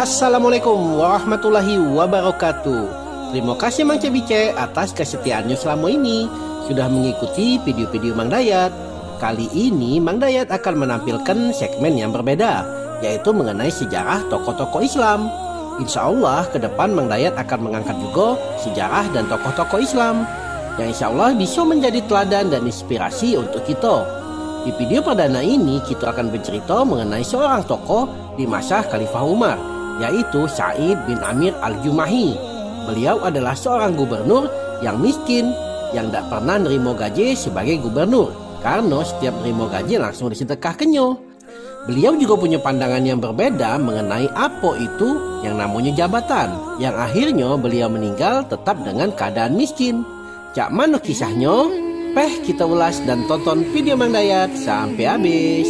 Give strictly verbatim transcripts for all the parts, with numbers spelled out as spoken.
Assalamualaikum warahmatullahi wabarakatuh. Terima kasih Mang Cebice atas kesetiaannya selama ini. Sudah mengikuti video-video Mang Dayat. Kali ini Mang Dayat akan menampilkan segmen yang berbeda, yaitu mengenai sejarah tokoh-tokoh Islam. Insya Allah ke depan Mang Dayat akan mengangkat juga sejarah dan tokoh-tokoh Islam yang insya Allah bisa menjadi teladan dan inspirasi untuk kita. Di video perdana ini kita akan bercerita mengenai seorang tokoh di masa Khalifah Umar, yaitu Said bin Amir al-Jumahi. Beliau adalah seorang gubernur yang miskin, yang tidak pernah nerimo gaji sebagai gubernur, karena setiap nerimo gaji langsung disedekahkannya. Beliau juga punya pandangan yang berbeda mengenai apa itu yang namanya jabatan, yang akhirnya beliau meninggal tetap dengan keadaan miskin. Cak mano kisahnya, peh kita ulas dan tonton video Mang Dayat sampai habis.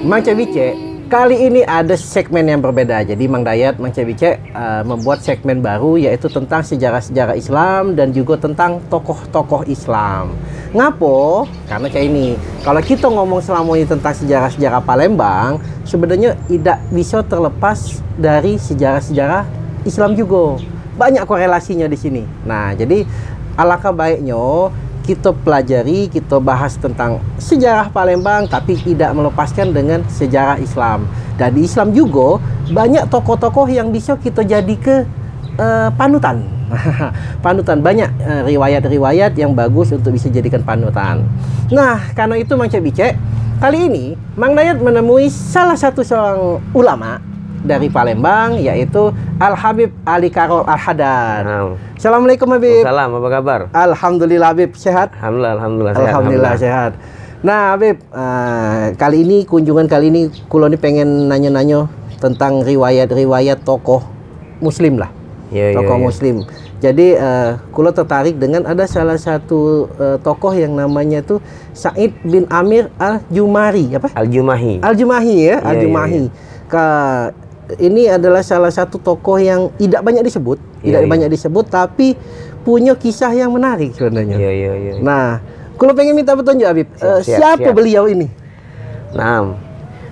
Mang Cebice, kali ini ada segmen yang berbeda. Jadi Mang Dayat, Mang Cebice uh, membuat segmen baru, yaitu tentang sejarah-sejarah Islam dan juga tentang tokoh-tokoh Islam. Ngapo? Karena kayak ini, kalau kita ngomong selama ini tentang sejarah-sejarah Palembang, sebenarnya tidak bisa terlepas dari sejarah-sejarah Islam juga. Banyak korelasinya di sini. Nah, jadi alangkah baiknya kita pelajari, kita bahas tentang sejarah Palembang, tapi tidak melepaskan dengan sejarah Islam. Dan di Islam juga banyak tokoh-tokoh yang bisa kita jadi ke uh, panutan. Panutan, banyak riwayat-riwayat yang bagus untuk bisa jadikan panutan. Nah, karena itu Mang Cebice, kali ini Mang Dayat menemui salah satu seorang ulama dari Palembang, yaitu Al-Habib Ali Karol Al-Hadar. Nah. Assalamualaikum Habib. Salam, apa kabar? Alhamdulillah Habib, sehat? Alhamdulillah, alhamdulillah, alhamdulillah sehat. Nah Habib, uh, kali ini kunjungan kali ini kulo ini pengen nanya-nanya tentang riwayat-riwayat tokoh Muslim lah. Yeah, tokoh yeah, yeah. Muslim. Jadi uh, kulo tertarik dengan ada salah satu uh, tokoh yang namanya tuh Said bin Amir al-Jumahi, apa? Al-Jumahi. Al-Jumahi ya, yeah, Al-Jumahi. Yeah, yeah. Ke ini adalah salah satu tokoh yang tidak banyak disebut, yeah, tidak yeah. banyak disebut, tapi punya kisah yang menarik sebenarnya. Yeah, yeah, yeah, yeah. Nah, kulo pengen minta petunjuk Habib. Siap, uh, siap, siapa siap. beliau ini? Nah,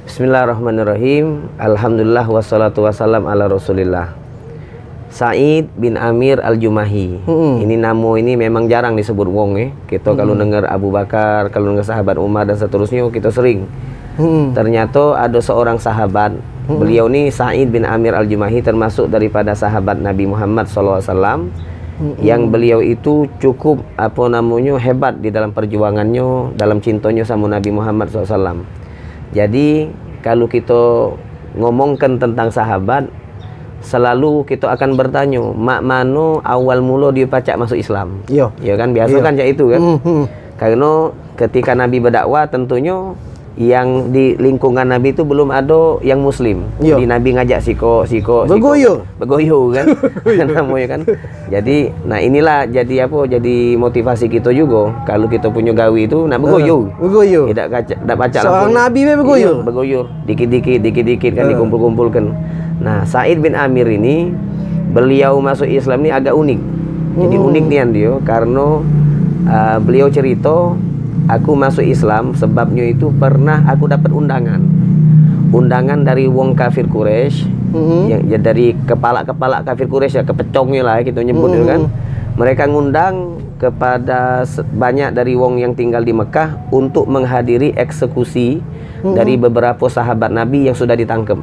bismillahirrahmanirrahim. Alhamdulillah wassalatu wassalam ala Rasulillah. Said bin Amir al-Jumahi. Hmm. Ini namo ini memang jarang disebut wong ya. Kita hmm. kalau dengar Abu Bakar, kalau dengar sahabat Umar dan seterusnya kita sering. Hmm. Ternyata ada seorang sahabat. Hmm. Beliau ini Said bin Amir al-Jumahi termasuk daripada sahabat Nabi Muhammad shallallahu alaihi wasallam. Hmm. Yang beliau itu cukup apa namanya hebat di dalam perjuangannya, dalam cintanya sama Nabi Muhammad shallallahu alaihi wasallam. Jadi kalau kita ngomongkan tentang sahabat, selalu kita akan bertanya, mak mano awal mula dia pacak masuk Islam? Iya ya kan, biasa kan cak itu kan. Mm -hmm. Karena ketika Nabi berdakwah tentunya yang di lingkungan Nabi itu belum ada yang Muslim. Yo. Jadi Nabi ngajak siko siko begoyo begoyo kan. Namanya kan. Jadi nah inilah jadi apa jadi motivasi kita juga kalau kita punya gawi itu nak begoyo. Uh, begoyo. Tidak kaca tidak pacak seorang Nabi begoyo. Iya, begoyo. Dikit-dikit dikit-dikit kan uh. dikumpul-kumpulkan. Nah, Said bin Amir ini beliau masuk Islam ini agak unik. Jadi hmm. unik nih dia karena uh, beliau cerita, aku masuk Islam sebabnya itu pernah aku dapat undangan. Undangan dari wong kafir Quraisy, hmm. yang ya dari kepala-kepala kafir Quraisy ya, kepecongnya lah kita nyebut hmm. kan. Mereka ngundang kepada banyak dari wong yang tinggal di Mekah untuk menghadiri eksekusi hmm. dari beberapa sahabat Nabi yang sudah ditangkap.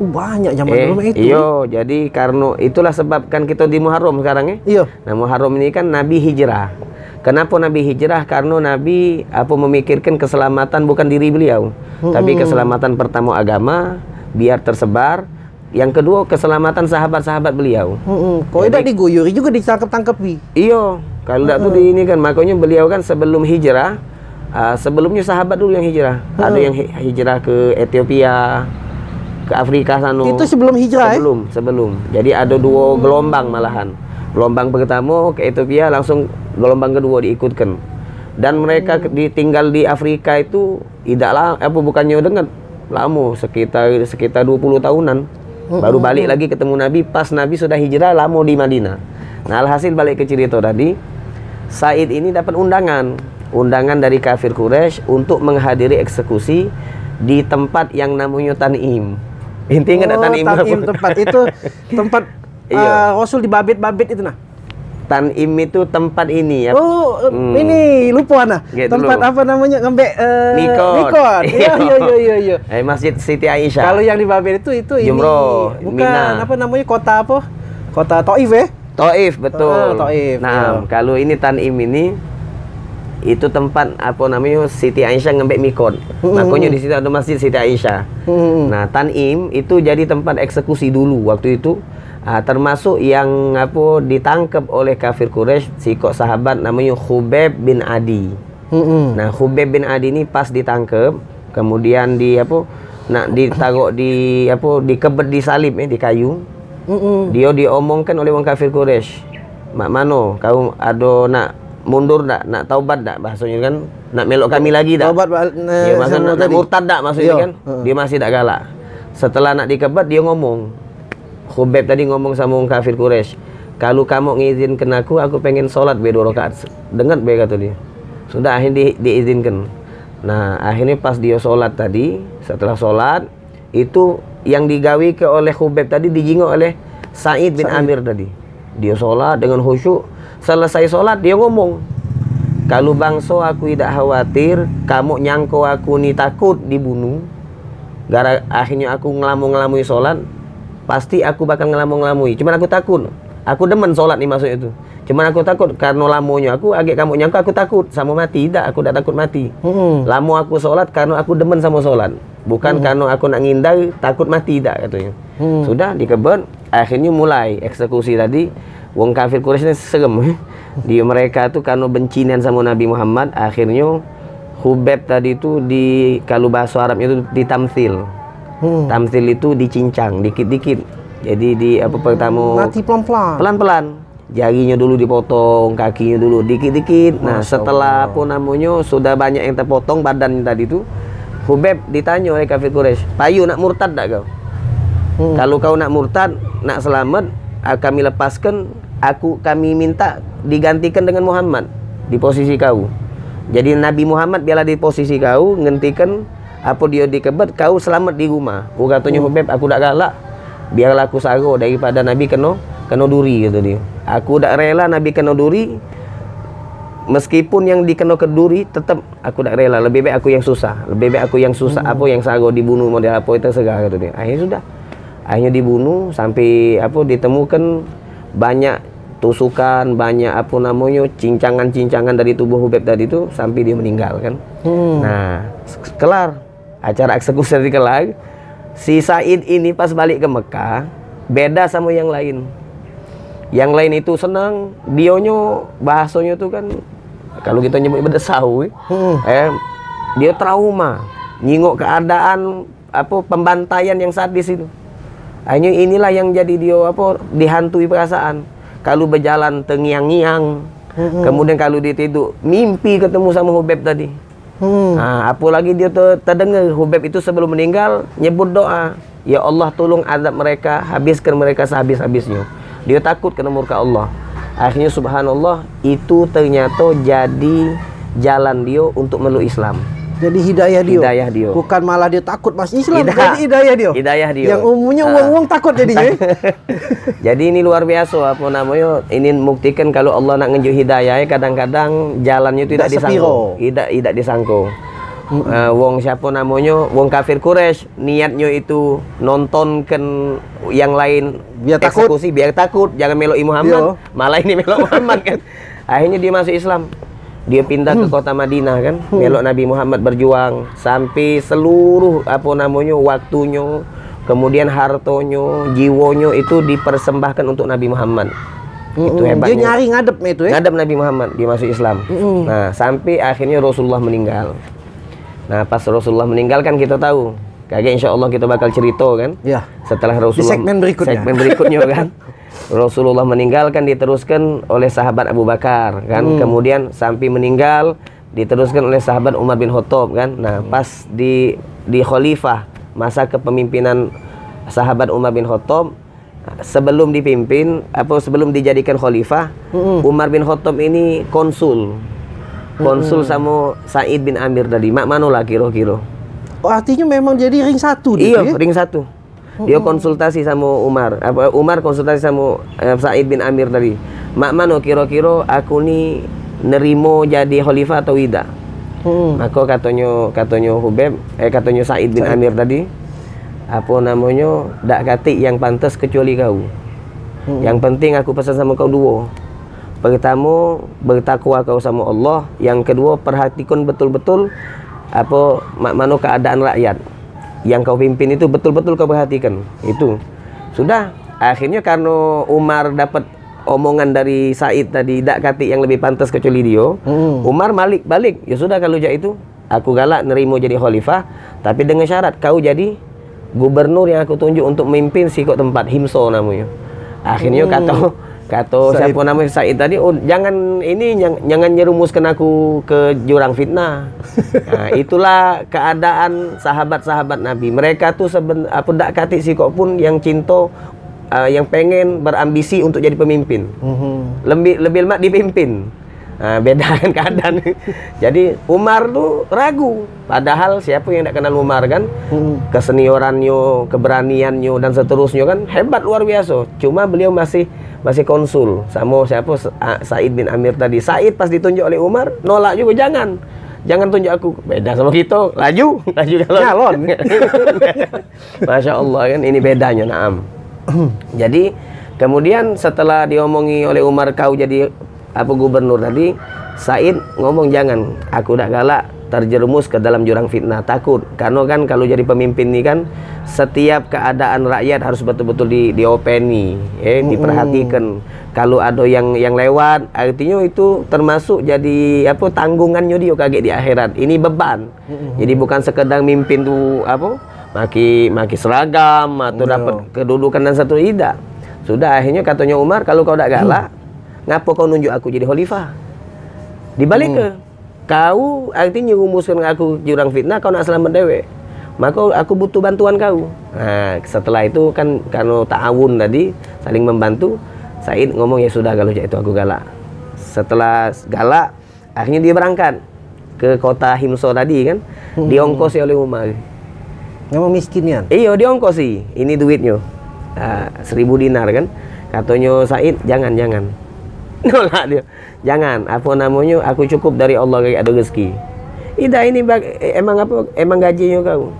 Banyak zaman eh, dulu itu. Iya, jadi karena itulah sebab kan kita di Muharram sekarang ya. Iya. Nah, Muharram ini kan Nabi hijrah. Kenapa Nabi hijrah? Karena Nabi apa memikirkan keselamatan bukan diri beliau, hmm. tapi keselamatan pertama agama biar tersebar. Yang kedua keselamatan sahabat-sahabat beliau. Hmm. Kok tidak diguyuri juga ditangkap-tangkapi. Iya, kalau tidak hmm. tuh di ini kan makanya beliau kan sebelum hijrah, uh, sebelumnya sahabat dulu yang hijrah. Hmm. Ada yang hijrah ke Ethiopia, ke Afrika sana. Itu sebelum hijrah. Sebelum, eh? sebelum. Jadi ada dua gelombang malahan. Gelombang pertama ke Ethiopia, langsung gelombang kedua diikutkan. Dan mereka ditinggal di Afrika itu tidaklah apa bukannya dengan lama, sekitar sekitar dua puluh tahunan. Mm-hmm. Baru balik lagi ketemu Nabi, pas Nabi sudah hijrah lama di Madinah. Nah, alhasil balik ke cerita tadi, Said ini dapat undangan, undangan dari kafir Quraisy untuk menghadiri eksekusi di tempat yang namanya Tanim. Intinya enggak oh, Tanim, Tanim tempat itu tempat uh, Rasul dibabit-babit itu nah. Tanim itu tempat ini ya. Oh, hmm. ini lupa nah. Gitu tempat dulu. Apa namanya? Ngembe uh, Nikon. Nikon. Iya, iya, iya, iya. Eh, Masjid Siti Aisyah. Kalau yang dibabit itu itu Jumroh, ini. Bukan Mina. Apa namanya? Kota apa? Kota Taif ya? Eh? Taif, betul. Oh, Taif. Nah, iya. Kalau ini Tanim ini itu tempat apa namanya Siti Aisyah ngembek Mikon. Makanya di situ ada Masjid Siti Aisyah. Nah, Tanim itu jadi tempat eksekusi dulu waktu itu, ah, termasuk yang apa ditangkap oleh kafir Quraisy si kok sahabat namanya Khubayb bin Adi. Nah, Khubayb bin Adi ini pas ditangkap, kemudian di apa nak ditaruh di apa dikebet di salib eh di kayu. Dia diomongkan oleh orang kafir Quraisy. Mak mano kau ado nak mundur tak? Nak taubat tak? Bahasanya kan? Nak melok kami lagi tak? Taubat dia masih nak murtad tak? Maksudnya kan? Dia masih tak galak. Setelah nak dikebat, dia ngomong. Khubayb tadi ngomong sama orang kafir Quraisy. Kalau kamu ngizinkan aku, aku pengen sholat berdua rakaat. Dengar baik kata dia. Sudah akhirnya di, diizinkan. Nah, akhirnya pas dia sholat tadi, setelah sholat, itu yang digawi ke oleh Khubayb tadi dijingok oleh Said bin Said. Amir tadi. Dia sholat dengan khusyuk. Selesai sholat dia ngomong, kalau bangso aku tidak khawatir, kamu nyangko aku ni takut dibunuh, gara akhirnya aku ngelamu-ngelamui sholat, pasti aku bakal ngelamu-ngelamui. Cuman aku takut, aku demen sholat nih maksud itu. Cuman aku takut karena lamunya aku, agak kamu nyangko aku takut sama mati. Tidak, aku tidak takut mati. Hmm. Lamu aku sholat karena aku demen sama sholat, bukan hmm. karena aku nak ngindar takut mati. Tidak katanya. Hmm. Sudah dikebet, akhirnya mulai eksekusi tadi. Wong kafir Quraisy ini serem. Dia mereka tuh karena bencinan sama Nabi Muhammad, akhirnya Khubayb tadi itu di kalau bahasa Arab itu ditamsil. Hmm. Tamsil itu dicincang dikit-dikit. Jadi di apa pertama mati pelan-pelan. Pelan-pelan. Jarinya dulu dipotong, kakinya dulu dikit-dikit. Nah, setelah pun namanya sudah banyak yang terpotong badannya tadi itu, Khubayb ditanya oleh kafir Quraisy, "Payu nak murtad tak kau?" Hmm. Kalau kau nak murtad, nak selamat, kami lepaskan, aku kami minta digantikan dengan Muhammad di posisi kau. Jadi Nabi Muhammad biarlah di posisi kau, ngentikan apa dia dikebat, kau selamat di rumah. Aku katanya Khubayb, aku tak galak, biarlah aku saroh daripada Nabi kena kena duri gitu dia. Aku tak rela Nabi kena duri, meskipun yang dikena ke duri tetap aku tak rela. Lebih baik aku yang susah, lebih baik aku yang susah hmm. apa yang saroh dibunuh model apa itu segala gitu dia. Akhirnya sudah. Akhirnya dibunuh sampai apa ditemukan banyak tusukan, banyak apa namanya cincangan-cincangan dari tubuh Khubayb tadi itu sampai dia meninggal kan. Hmm. Nah, kelar acara eksekusi tadi kelar. Si Said ini pas balik ke Mekah beda sama yang lain. Yang lain itu senang, dionyo bahasanya tuh kan kalau kita nyebut berdesau. Hmm. Eh, dia trauma, nyingok keadaan apa pembantaian yang sadis itu. Hanya inilah yang jadi dia apa dihantui perasaan. Kalau berjalan tengiang-ngiang, mm-hmm. kemudian kalau dia tidur mimpi ketemu sama Khubayb tadi. Mm. Nah, apalagi dia ter terdengar Khubayb itu sebelum meninggal nyebut doa, ya Allah tolong azab mereka, habiskan mereka sehabis-habisnya. Dia takut kena murka Allah. Akhirnya Subhanallah itu ternyata jadi jalan dia untuk meluk Islam. Jadi hidayah dia. Hidayah dia. Bukan malah dia takut masih Islam. Hidayah. Jadi hidayah dia. Hidayah dia. Yang umumnya uang-uang nah. takut jadinya. Jadi ini luar biasa apa namanya? Ini membuktikan kalau Allah nak ngeju hidayah, kadang-kadang jalannya itu tidak disangkau. Tidak tidak disangkau. Mm-hmm. Uh, wong siapa namanya? Wong kafir Quraisy niatnya itu nontonkan yang lain biar eksekusi, takut. biar takut, jangan meloi Muhammad. Yo. Malah ini meloi Muhammad kan. Akhirnya dia masuk Islam. Dia pindah hmm. ke kota Madinah kan, hmm. melok Nabi Muhammad berjuang sampai seluruh apa namanya waktunya, kemudian hartonya, jiwanya itu dipersembahkan untuk Nabi Muhammad. Hmm. Itu hebatnya. Dia nyari ngadep itu ya. Ngadep Nabi Muhammad dia masuk Islam. Hmm. Nah, sampai akhirnya Rasulullah meninggal. Nah, pas Rasulullah meninggal kan kita tahu. Kagak insya Allah kita bakal cerita kan. Ya. Setelah Rasulullah di segmen berikutnya. Segmen berikutnya kan. Rasulullah meninggal kan diteruskan oleh sahabat Abu Bakar kan. Hmm. Kemudian sampai meninggal diteruskan oleh sahabat Umar bin Khattab kan. Nah, pas di di khalifah masa kepemimpinan sahabat Umar bin Khattab, sebelum dipimpin atau sebelum dijadikan khalifah, mm-hmm. Umar bin Khattab ini konsul. Konsul mm-hmm. sama Said bin Amir tadi. Mak manolah kiro-kiro. Oh, artinya memang jadi ring satu dia. Iya, ring satu. Dia konsultasi sama Umar. Apa Umar konsultasi sama eh, Said bin Amir tadi. Mak mano kiro-kiro aku nih nerimo jadi khalifah atau tidak? Hmm. Maka katonyo katonyo Hubeb, eh katonyo Said bin Said. Amir tadi, apa namanya, dak katik yang pantas kecuali kau. Hmm. Yang penting aku pesan sama kau dua. Pertama, bertakwa kau sama Allah. Yang kedua, perhatikan betul-betul apa mak mano keadaan rakyat. Yang kau pimpin itu betul-betul kau perhatikan. Itu sudah. Akhirnya karena Umar dapat omongan dari Said tadi, dak katik yang lebih pantas kecuali dia, hmm. Umar balik balik. Ya sudah, kalau jadi itu aku galak nerimo jadi khalifah, tapi dengan syarat kau jadi gubernur yang aku tunjuk untuk memimpin si kok tempat, Himso namanya. Akhirnya hmm. kata kata siapa namanya Said tadi, oh, jangan ini jangan, jangan nyerumuskan aku ke jurang fitnah. Nah, itulah keadaan sahabat-sahabat Nabi. Mereka tuh seben apa dak katik si kok pun yang cinta, Uh, yang pengen berambisi untuk jadi pemimpin, uhum. lebih lebih lemak dipimpin, nah, beda kan keadaan. Jadi Umar tuh ragu, padahal siapa yang tidak kenal Umar kan, uhum. Keseniorannya, keberaniannya dan seterusnya kan hebat luar biasa. Cuma beliau masih masih konsul sama siapa Said bin Amir tadi. Said pas ditunjuk oleh Umar nolak juga, jangan. Jangan tunjuk aku, beda sama kita, laju, laju calon. Masya Allah kan, ini bedanya. Naam. Jadi kemudian setelah diomongi oleh Umar kau jadi apa gubernur tadi, Said ngomong jangan, aku tidak galak terjerumus ke dalam jurang fitnah, takut. Karena kan kalau jadi pemimpin ini kan setiap keadaan rakyat harus betul-betul di diopeni, eh, diperhatikan. Kalau ada yang yang lewat, artinya itu termasuk jadi apa tanggungannya dia kaget di akhirat. Ini beban. Jadi bukan sekedar mimpin tuh apa maki maki seragam atau no. dapat kedudukan dan satu tidak. Sudah akhirnya katanya Umar, kalau kau tidak galak, hmm. ngapa kau nunjuk aku jadi khalifah? Dibalik hmm. ke kau artinya rumuskan aku jurang fitnah, kau nak selamat dewe. Maka aku butuh bantuan kau. Nah, setelah itu kan karena ta'awun tadi saling membantu, Said ngomong ya sudah kalau itu aku galak. Setelah galak, akhirnya dia berangkat ke kota Himso tadi kan, hmm. diongkosi oleh Umar. Memang miskinnya. Iya, diongkos sih. Ini duitnya uh, seribu dinar kan. Katanya Said, jangan, jangan. Nolak dia. Jangan. Apa namanya? Aku cukup dari Allah kayak ada rezeki. Ida ini bag, emang apa? Emang gajinya kau?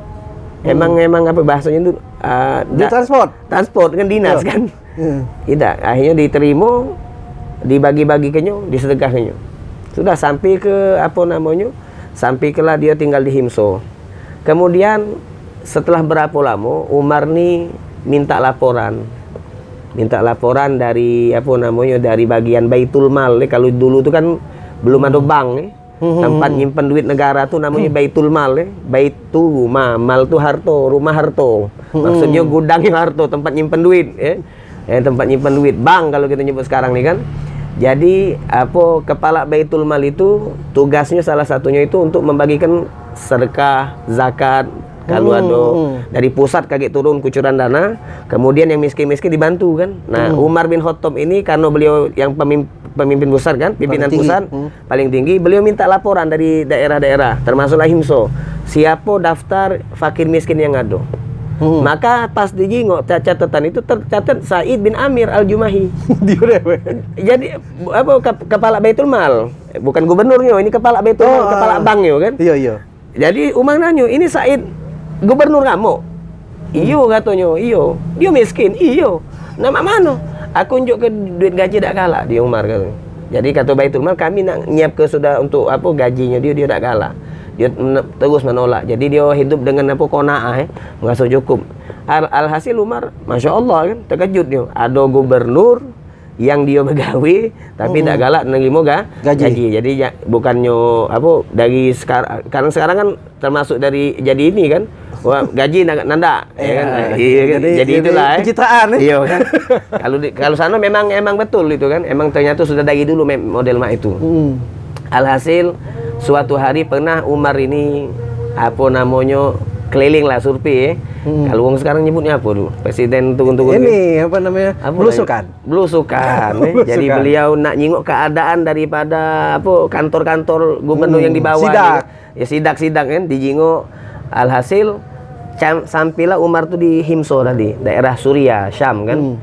Emang hmm. emang apa bahasanya itu? Uh, di transport. Transport kan dinas oh. kan. Hmm. Ida akhirnya diterima, dibagi-bagi kenyo, disedekah kenyo. Sudah sampai ke apa namanya? Sampai kelah dia tinggal di Himso. Kemudian setelah berapa lama Umar nih minta laporan, minta laporan dari apa namanya dari bagian baitul mal. Kalau dulu tuh kan belum ada bank, eh. tempat nyimpen duit negara tuh namanya baitul mal, eh. baitul mal, mal tuh harto, rumah harto, maksudnya gudangnya harto, tempat nyimpen duit, eh. eh tempat nyimpen duit, bank kalau kita nyebut sekarang nih kan. Jadi apa kepala baitul mal itu tugasnya salah satunya itu untuk membagikan sedekah, zakat. Kalau hmm. ada dari pusat kaget turun kucuran dana, kemudian yang miskin-miskin dibantu kan. Nah, hmm. Umar bin Khattab ini karena beliau yang pemimpin, pemimpin pusat kan, pimpinan paling pusat hmm. paling tinggi, beliau minta laporan dari daerah-daerah, termasuklah Himso. Siapa daftar fakir miskin yang ada? Hmm. Maka pas dijengok catatan itu tercatat Said bin Amir al-Jumahi. Jadi apa kepala baitul mal, bukan gubernurnya, ini kepala baitul mal, oh, kepala uh, banknya kan? Iya, iya. Jadi Umar nanyo, ini Said gubernur kamu? Iyo katanya, iyo. Dia miskin, iyo. Nama mana? Aku unjuk ke duit gaji tidak kalah, dia Umar katanya. Jadi kata baitul mal, kami nak nyiap ke sudah untuk apa gajinya dia, dia tidak kalah. Dia terus menolak. Jadi dia hidup dengan apa qanaah, eh. Enggak cukup. Al alhasil Umar, Masya Allah kan, terkejut dia. Ada gubernur yang dia begawi tapi tidak mm-hmm. galak nerimo ga? gaji. gaji. Jadi ya, bukannya apa dari sekarang karena sekarang kan termasuk dari jadi ini kan. Wah, gaji nanda ya kan. Iya, jadi, jadi itulah eh. pencitraan eh. Iya kan. Kalau kalau sana memang emang betul itu kan. Emang ternyata sudah dari dulu model mak itu. Mm. Alhasil suatu hari pernah Umar ini apa namanya keliling lah survei. Hmm. Kalau orang sekarang nyebutnya apa dulu? Presiden tukun-tukun ini apa namanya? Apa belusukan. Lagi? Belusukan. Ya, belusukan. Jadi beliau nak nyingok keadaan daripada apa kantor-kantor gubernur hmm. yang di bawah. Sidak. Ya sidak-sidak kan dijingok. Alhasil sampailah Umar tuh di Himso tadi, daerah Suriah, Syam kan. Hmm.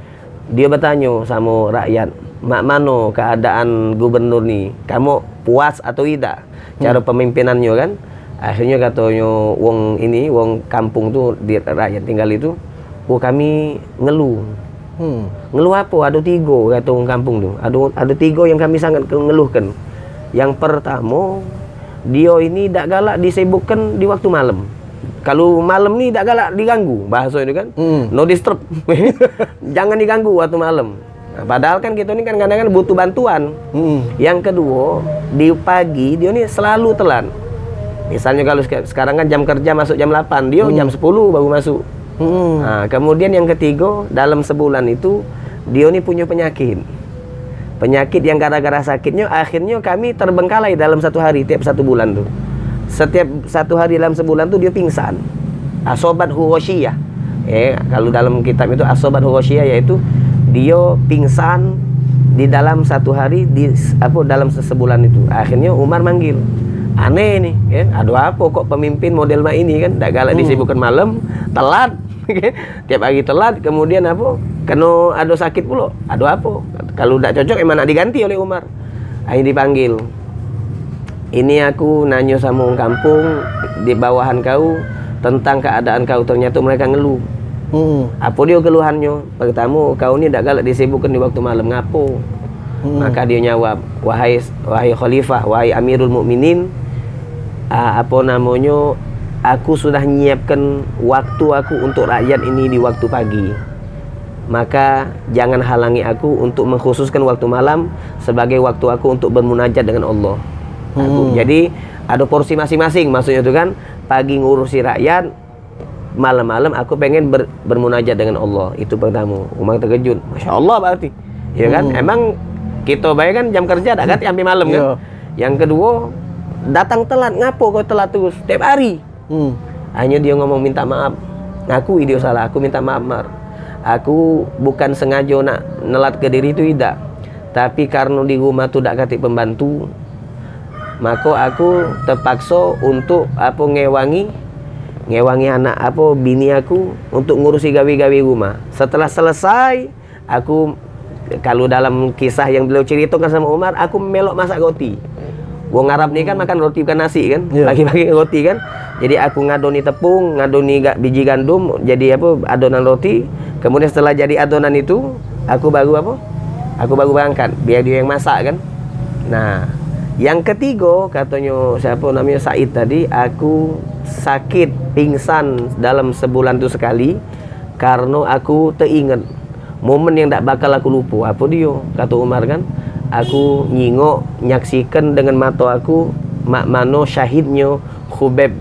Dia bertanya sama rakyat, "Mak mano keadaan gubernur nih? Kamu puas atau tidak cara hmm. pemimpinannya kan?" Akhirnya katanya wong ini, wong kampung tuh di rakyat tinggal itu, "Oh kami ngeluh." Hmm. "Ngeluh apa? Ada tigo," kata wong kampung tuh. Ada, ada tigo yang kami sangat ngeluhkan. Yang pertama, dia ini tidak galak disibukkan di waktu malam. Kalau malam nih tidak galak diganggu, bahasa itu kan. Hmm. No disturb. Jangan diganggu waktu malam. Nah, padahal kan kita ini kan kadang-kadang butuh bantuan. Hmm. Yang kedua, di pagi dia ini selalu telan. Misalnya kalau sekarang kan jam kerja masuk jam delapan, dia hmm. jam sepuluh baru masuk. Hmm. Nah, kemudian yang ketiga, dalam sebulan itu dia ini punya penyakit. Penyakit yang gara-gara sakitnya akhirnya kami terbengkalai dalam satu hari, tiap satu bulan tuh. Setiap satu hari dalam sebulan tuh dia pingsan. Asobat huwoshiyah. Eh, kalau dalam kitab itu asobat huwoshiyah yaitu dia pingsan di dalam satu hari di apa dalam sebulan itu. Akhirnya Umar manggil. Aneh nih, ya. Aduh apa kok pemimpin model mak ini kan tidak galak hmm. disibukkan malam, telat, tiap pagi telat, kemudian apa? Kena ada sakit pula, aduh apa? Kalau tidak cocok emang nak diganti oleh Umar. Akhirnya dipanggil. Ini aku nanya sama orang kampung di bawahan kau tentang keadaan kau, ternyata mereka ngeluh. Hmm. Apa dia keluhannya? Pertama, kau ini tidak galak disibukkan di waktu malam, ngapo? Hmm. Maka dia nyawab, wahai wahai khalifah, wahai amirul mukminin. Ah, apa namanya, aku sudah menyiapkan waktu aku untuk rakyat ini di waktu pagi, maka jangan halangi aku untuk mengkhususkan waktu malam sebagai waktu aku untuk bermunajat dengan Allah. hmm. Aku, jadi ada porsi masing-masing, maksudnya itu kan, pagi ngurusi rakyat, malam-malam aku pengen ber, bermunajat dengan Allah. Itu pertama. Umar terkejut, Masya Allah berarti ya kan. hmm. Emang kita bayangkan jam kerja tak ganti sampai malam kan. yeah. Yang kedua, datang telat, ngapo kau telat terus tiap hari? hmm. Hanya dia ngomong minta maaf, aku idio salah, aku minta maaf Mar, aku bukan sengaja nak nelat ke diri itu tidak, tapi karena di rumah tuh dak katik pembantu, maka aku terpaksa untuk apa ngewangi ngewangi anak apa bini aku untuk ngurusi gawi-gawi rumah. Setelah selesai aku, kalau dalam kisah yang beliau ceritakan sama Umar, aku melok masak roti. Wong Arab nih kan makan roti bukan nasi kan, pagi-pagi yeah. roti kan. Jadi aku ngadoni tepung, ngadoni biji gandum, jadi apa adonan roti. Kemudian setelah jadi adonan itu, aku baru apa? Aku baru berangkat, biar dia yang masak kan. Nah, yang ketiga katanya siapa namanya Said tadi, aku sakit pingsan dalam sebulan itu sekali, karena aku teringat momen yang tak bakal aku lupa. Apa dia? Kata Umar kan. Aku nyingok nyaksikan dengan mata aku mak mano syahidnya Khubayb,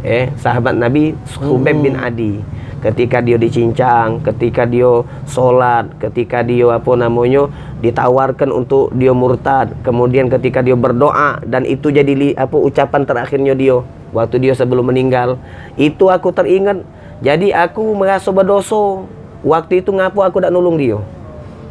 eh sahabat Nabi Khubayb hmm. bin Adi, ketika dia dicincang, ketika dia sholat, ketika dia apa namanya ditawarkan untuk dia murtad, kemudian ketika dia berdoa, dan itu jadi li, apa ucapan terakhirnya dia waktu dia sebelum meninggal. Itu aku teringat, jadi aku merasa berdosa waktu itu ngapo aku tidak nulung dia.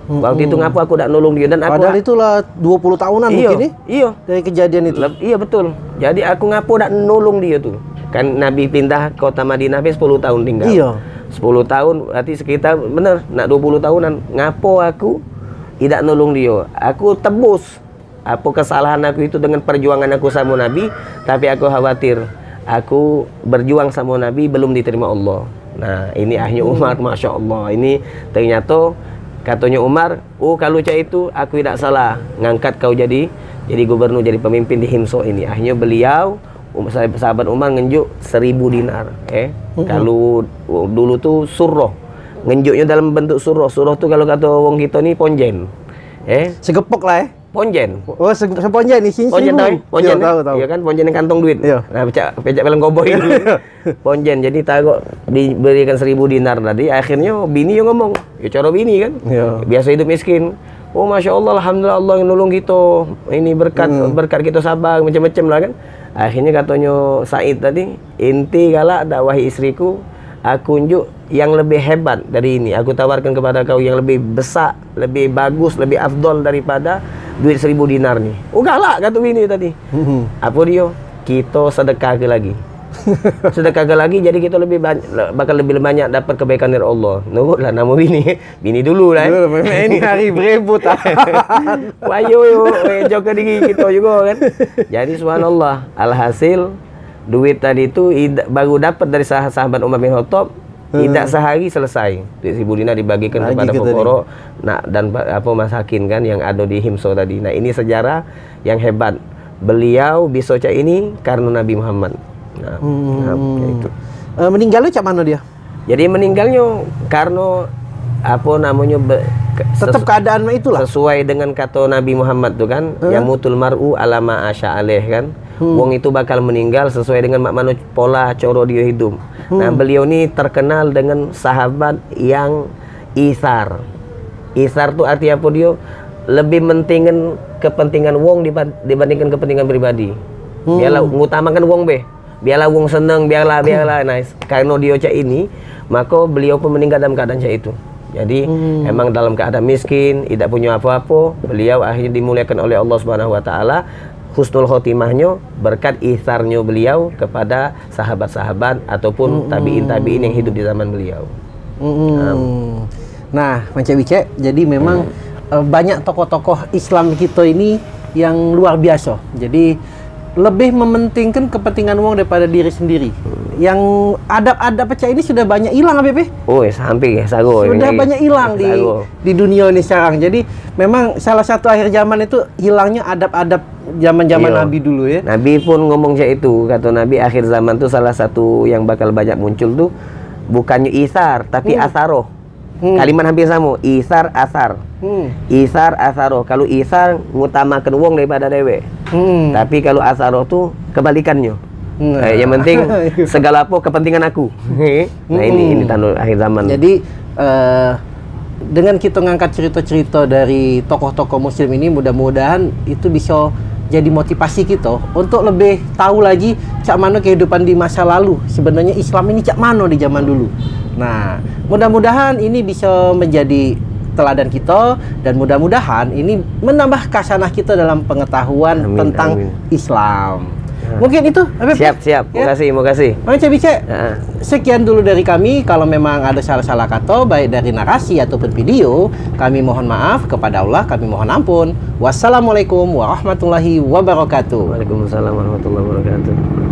Waktu itu ngapa aku tidak nolong dia, dan aku padahal itulah dua puluh tahunan iyo, mungkin nih. Iya, dari kejadian itu. Lep, iya betul. Jadi aku ngapa tidak nolong dia tuh. Kan Nabi pindah kota Madinah sepuluh tahun tinggal. Iya. sepuluh tahun berarti sekitar bener nak dua puluh tahunan. Ngapa aku tidak nolong dia? Aku tebus apa kesalahan aku itu dengan perjuangan aku sama Nabi, tapi aku khawatir aku berjuang sama Nabi belum diterima Allah. Nah, ini akhirnya Umar hmm. Masya Allah. Ini ternyata katanya Umar, oh kalau cak itu aku tidak salah ngangkat kau jadi jadi gubernur, jadi pemimpin di Himso ini. Akhirnya beliau sahabat Umar ngenjuk seribu dinar. Eh mm-hmm. kalau dulu tuh surah, ngenjuknya dalam bentuk surah. Surah tuh kalau kata wong kita nih ponjen. Eh segepok lah ya. Eh. Ponjen. Oh se seponjen ini sini. Ponjen tahu, ponjen tahu tahu. Iya kan ponjen yang kantong duit. Yo. Nah pecak pecak film koboi itu. Ponjen. Jadi tahu diberikan seribu dinar tadi. Akhirnya bini yang ngomong, ya cara bini kan. Yo. Biasa hidup miskin. Oh Masya Allah, Alhamdulillah Allah yang nolong kita. Ini berkat hmm. berkat kita sabar macam-macam lah kan. Akhirnya katanya Said tadi, inti kala dakwahi istriku, aku unjuk yang lebih hebat dari ini. Aku tawarkan kepada kau yang lebih besar, lebih bagus, lebih afdol daripada duit seribu dinar nih. Udah lah kata bini tadi. Apa dia? Kita sedekah ke lagi. Sedekah ke lagi, jadi kita lebih banyak, bakal lebih banyak dapat kebaikan dari Allah. Nurut lah nama bini. Bini dulu lah. Ini hari berebut. Wayo yo, joker diri kita juga kan. Jadi subhanallah, alhasil duit tadi itu baru dapat dari sah sahabat Umar bin Khattab. Tidak sehari selesai. Duit seribu dinar dibagikan lagi kepada pokoro nah, dan apa masakin kan yang ada di Himso tadi. Nah ini sejarah yang hebat. Beliau bisoca ini karena Nabi Muhammad. Nah, hmm. nah itu. E, meninggalnya cak mana dia? Jadi meninggalnya karena apa namanya be, tetap keadaan itulah. Sesuai dengan kata Nabi Muhammad tuh kan, hmm. yang mutul mar'u alama asya aleh kan. Hmm. Wong itu bakal meninggal sesuai dengan makna pola coro dia hidup. Hmm. Nah, beliau ini terkenal dengan sahabat yang isar. Isar tuh artinya apa dia? Lebih mentingin kepentingan wong dibandingkan kepentingan pribadi. Hmm. Biarlah mengutamakan wong be. Biarlah wong seneng, biarlah biarlah nice. Karena dia cak ini, maka beliau pun meninggal dalam keadaan cak itu. Jadi hmm. emang dalam keadaan miskin, tidak punya apa-apa, beliau akhirnya dimuliakan oleh Allah Subhanahu wa taala. Husnul Khotimahnya berkat isarnya beliau kepada sahabat-sahabat ataupun tabi'in-tabi'in yang hidup di zaman beliau. Mm-hmm. um. Nah, Mang Cebice, jadi memang mm. banyak tokoh-tokoh Islam kita ini yang luar biasa. Jadi lebih mementingkan kepentingan uang daripada diri sendiri. Hmm. Yang adab-adab pecah ini sudah banyak hilang, Habib. Oh, hampir ya, sago. Sudah banyak hilang di di dunia ini sekarang. Jadi memang salah satu akhir zaman itu hilangnya adab-adab zaman-zaman Nabi dulu ya. Nabi pun ngomong kayak itu, kata Nabi akhir zaman tuh salah satu yang bakal banyak muncul tuh bukannya isar, tapi hmm. asaroh. Hmm. Kalimat hampir sama, isar asar. Hmm. Isar asaroh. Kalau isar ngutamakan wong daripada dewe. Hmm. Tapi kalau asaroh tuh kebalikannya. Hmm. Eh, yang penting segala apa kepentingan aku. Nah hmm. ini ini tanda akhir zaman. Jadi uh, dengan kita ngangkat cerita-cerita dari tokoh-tokoh muslim ini, mudah-mudahan itu bisa jadi motivasi kita untuk lebih tahu lagi cak mano kehidupan di masa lalu. Sebenarnya Islam ini cak mano di zaman dulu. Nah, mudah-mudahan ini bisa menjadi teladan kita dan mudah-mudahan ini menambah kasanah kita dalam pengetahuan amin, tentang amin. Islam. Nah. Mungkin itu, Habib. Siap, siap. Ya? Makasih, makasih. Mang Cebice, nah. Sekian dulu dari kami. Kalau memang ada salah-salah kata baik dari narasi ataupun video, kami mohon maaf kepada Allah, kami mohon ampun. Wassalamualaikum warahmatullahi wabarakatuh. Waalaikumsalam warahmatullahi wabarakatuh.